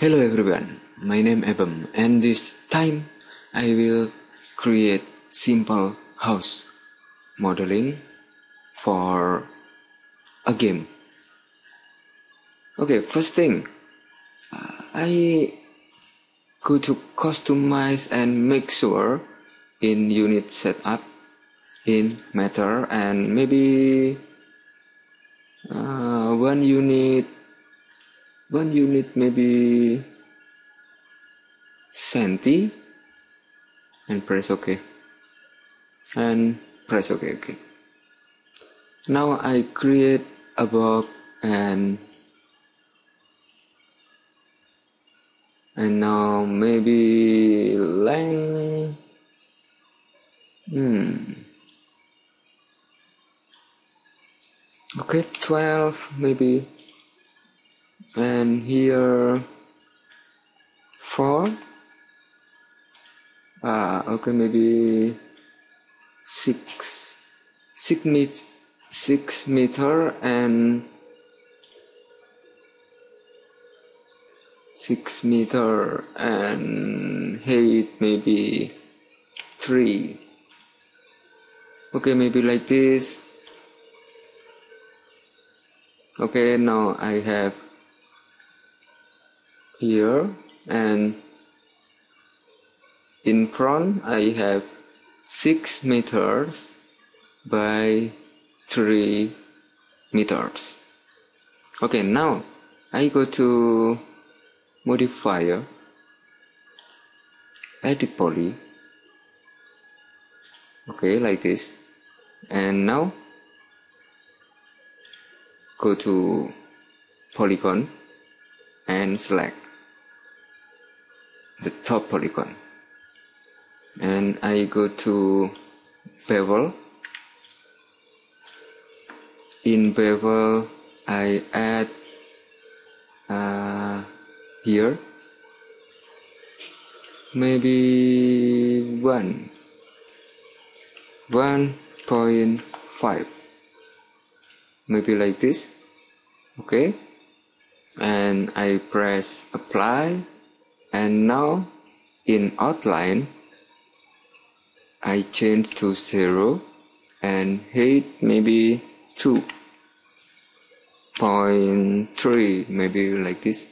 Hello everyone, my name is Abem, and this time I will create simple house modeling for a game. Okay, first thing, I go to customize and make sure in unit setup, in matter, and maybe one unit maybe centi, and press OK, and press OK. Okay, now I create a box, and now maybe length okay, 12 maybe, and here 4, okay, maybe 6 meter and 6 meter, and height maybe 3. Okay, maybe like this. Okay, now I have here, and in front I have 6 meters by 3 meters. Okay, now I go to modifier, edit poly, okay, like this, and now go to polygon and select the top polygon, and I go to bevel. In bevel I add here maybe 1.5, maybe like this. Okay, and I press apply, and now in outline I change to 0 and height maybe 2.3, maybe like this.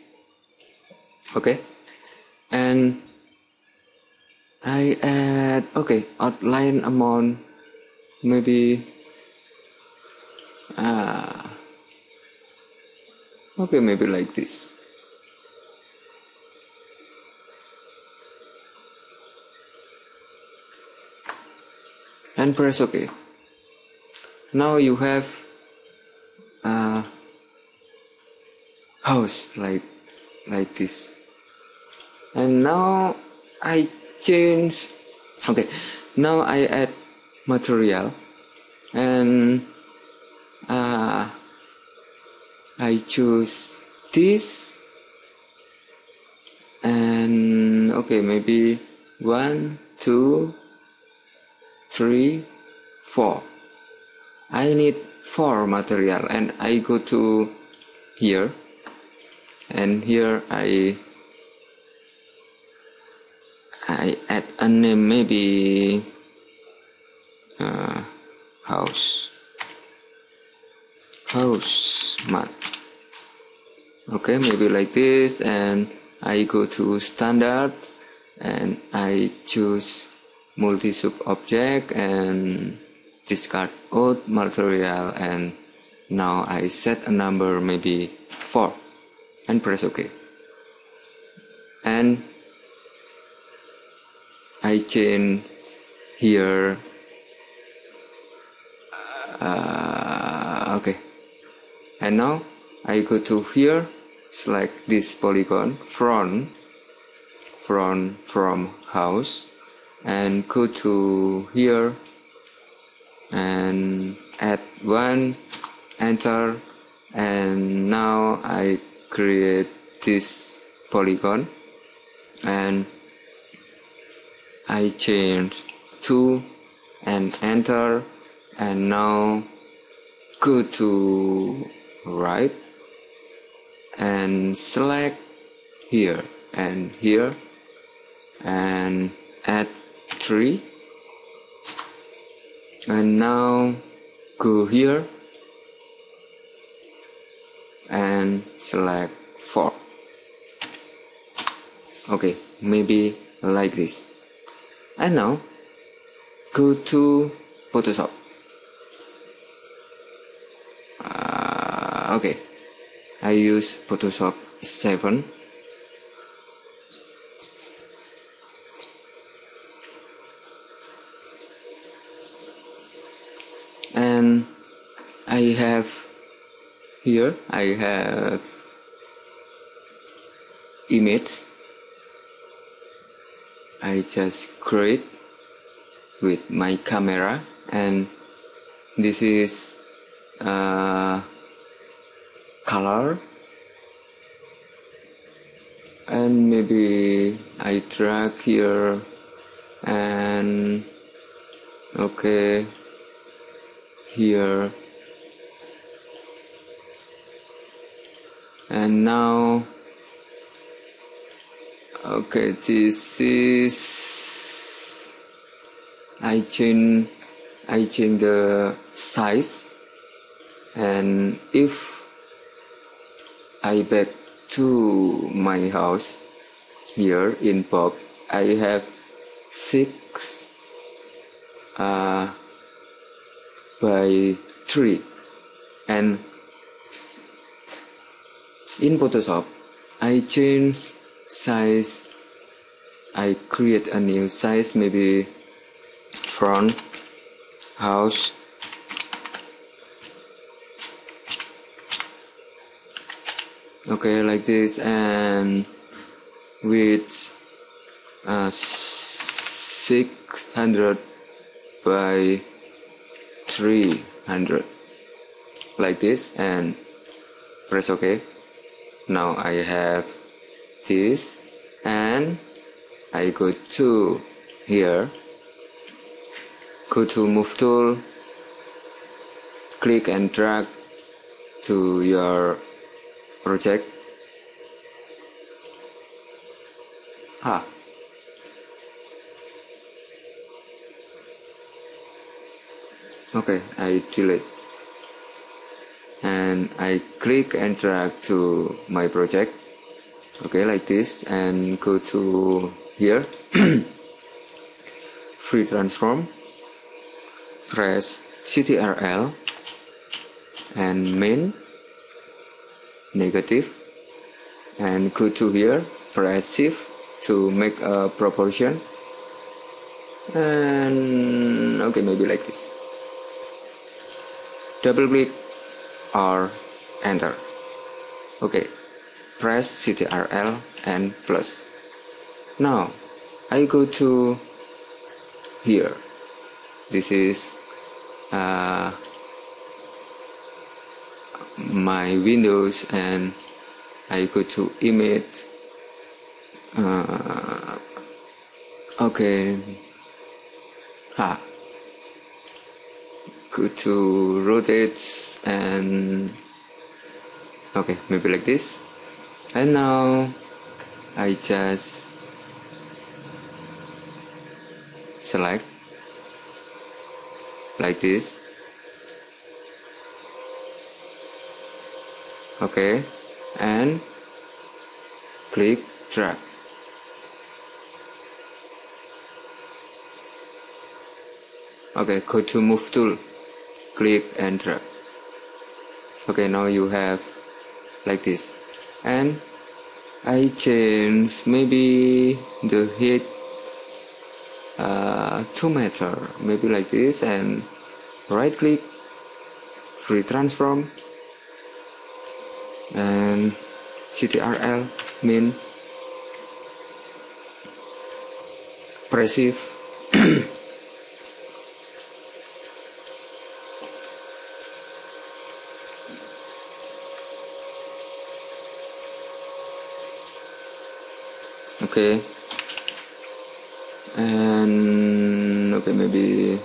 Okay, and I add, okay, outline amount maybe okay, maybe like this. And press OK. Now you have house like this. And now I change. Okay, now I add material, and I choose this, and okay, maybe 1, 2, 3, 4. I need 4 material, and I go to here, and here I add a name, maybe house mat. Okay, maybe like this, and I go to standard, and I choose multi sub object and discard old material, and now I set a number maybe 4 and press OK, and I change here okay, and now I go to here, select this polygon, front from house, and go to here and add 1, enter, and now I create this polygon, and I change 2 and enter, and now go to right and select here and here, and add 3, and now go here and select 4. Okay, maybe like this. And now go to Photoshop. Okay, I use Photoshop 7. And I have here, I have image. I just create with my camera, and this is color, and maybe I drag here and okay here, and now okay, this is I change the size, and if I back to my house here in pop, I have 6 by 3, and in Photoshop I change size. I create a new size, maybe front house, okay, like this, and with 600 by 300, like this, and press OK. Now I have this, and I go to here, go to move tool, click and drag to your project. Okay, I delete, and I click and drag to my project. Okay, like this, and go to here, free transform, press CTRL and main negative, and go to here, press shift to make a proportion, and okay, maybe like this, double click or enter. Okay, press CTRL and plus. Now I go to here. This is my windows, and I go to image. Okay, go to rotate, and okay, maybe like this. And now I just select like this. Okay, and click drag. Okay, go to move tool, click and drag. Okay, now you have like this, and I change maybe the height 2 meter, maybe like this, and right click, free transform, and CTRL min, press shift. Okay, and okay, maybe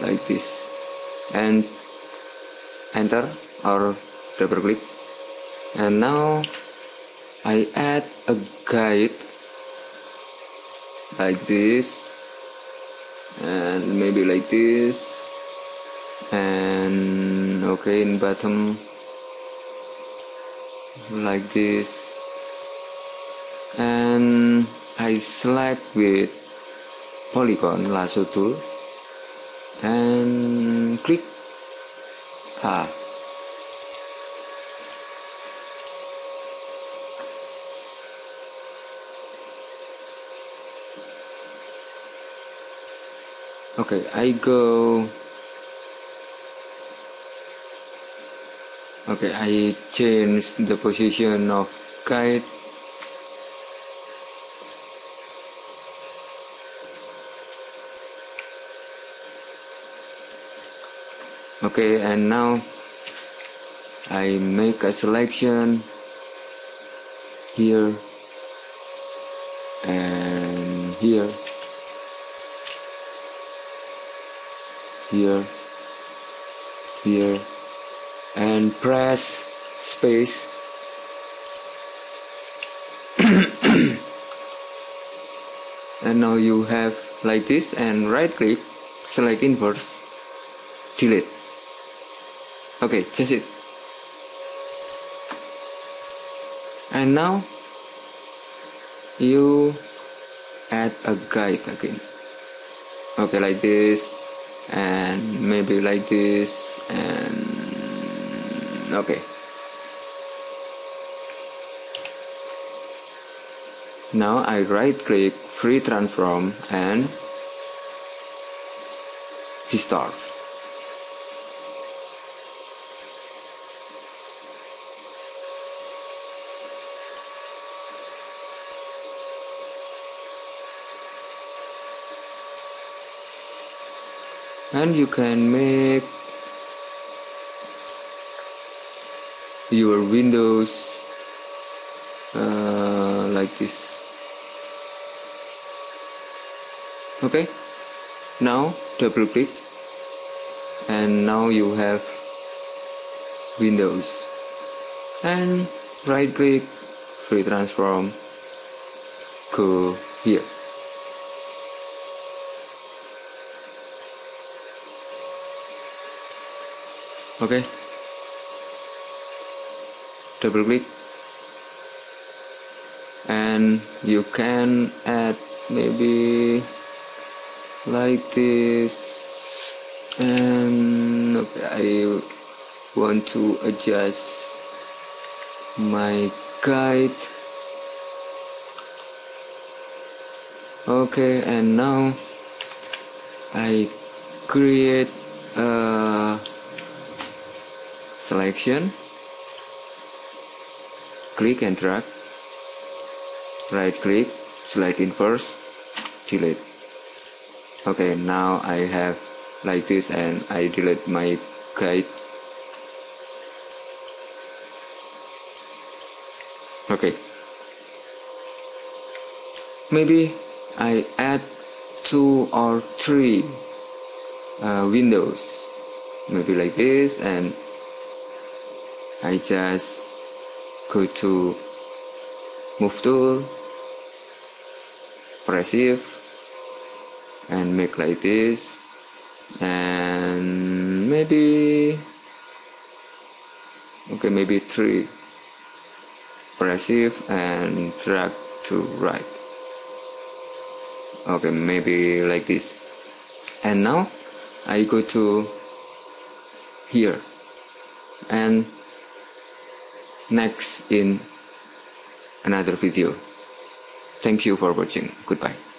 like this, and enter or double click, and now I add a guide like this, and maybe like this, and okay, in bottom like this, and I select with polygon lasso tool and click. Okay, I change the position of guide. Okay, and now I make a selection here and here. Here, here, and press space. And now you have like this, and right click, select inverse, delete. Okay, change it. And now you add a guide again. Okay, like this, and maybe like this, and okay. Now I right click, free transform, and restart. And you can make your windows like this. Okay, now double click, and now you have windows, and right click, free transform, go here. Okay, double click, and you can add maybe like this, and okay, I want to adjust my guide. Okay, and now I create a selection, click and drag, right click, select inverse, delete. Okay, now I have like this, and I delete my guide. Okay, maybe I add 2 or 3 windows, maybe like this, and I just go to move tool, press shift, and make like this, and maybe okay, maybe 3, press shift and drag to right. Okay, maybe like this, and now I go to here and next in another video. Thank you for watching. Goodbye.